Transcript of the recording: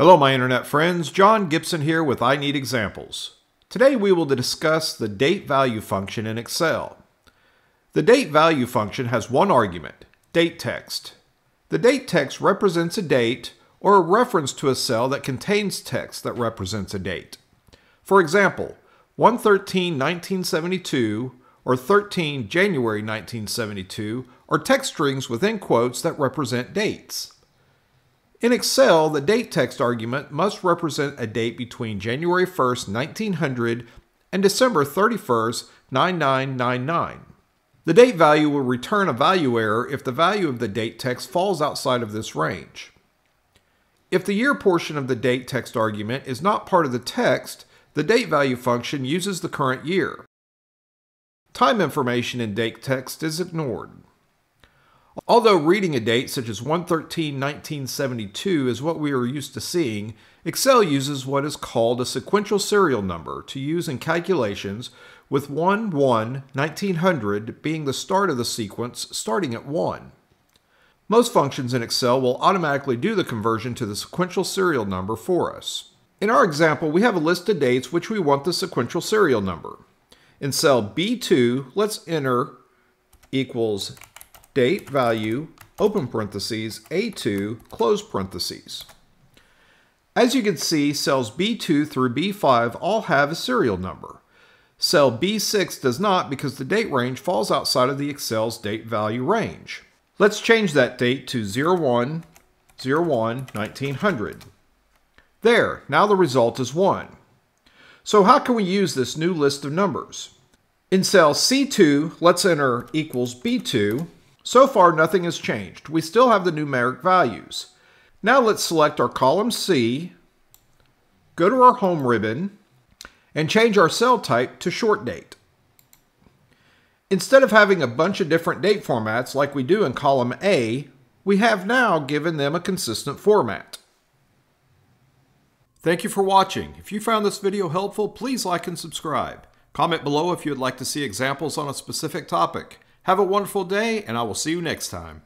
Hello my internet friends, John Gibson here with I Need Examples. Today we will discuss the DateValue function in Excel. The DateValue function has one argument, DateText. The DateText represents a date or a reference to a cell that contains text that represents a date. For example, 1/13/1972 or 13 January 1972 are text strings within quotes that represent dates. In Excel, the DateText argument must represent a date between January 1st, 1900 and December 31st, 9999. The DateValue will return a value error if the value of the DateText falls outside of this range. If the year portion of the DateText argument is not part of the text, the DateValue function uses the current year. Time information in DateText is ignored. Although reading a date such as 1/13/1972 is what we are used to seeing, Excel uses what is called a sequential serial number to use in calculations, with 1/1/1900 being the start of the sequence starting at 1. Most functions in Excel will automatically do the conversion to the sequential serial number for us. In our example, we have a list of dates which we want the sequential serial number. In cell B2, let's enter equals date value, open parentheses, A2, close parentheses. As you can see, cells B2 through B5 all have a serial number. Cell B6 does not because the date range falls outside of the Excel's date value range. Let's change that date to 01/01/1900. There, now the result is 1. So how can we use this new list of numbers? In cell C2, let's enter equals B2. So far, nothing has changed. We still have the numeric values. Now let's select our column C, go to our home ribbon, and change our cell type to short date. Instead of having a bunch of different date formats like we do in column A, we have now given them a consistent format. Thank you for watching. If you found this video helpful, please like and subscribe. Comment below if you would like to see examples on a specific topic. Have a wonderful day, and I will see you next time.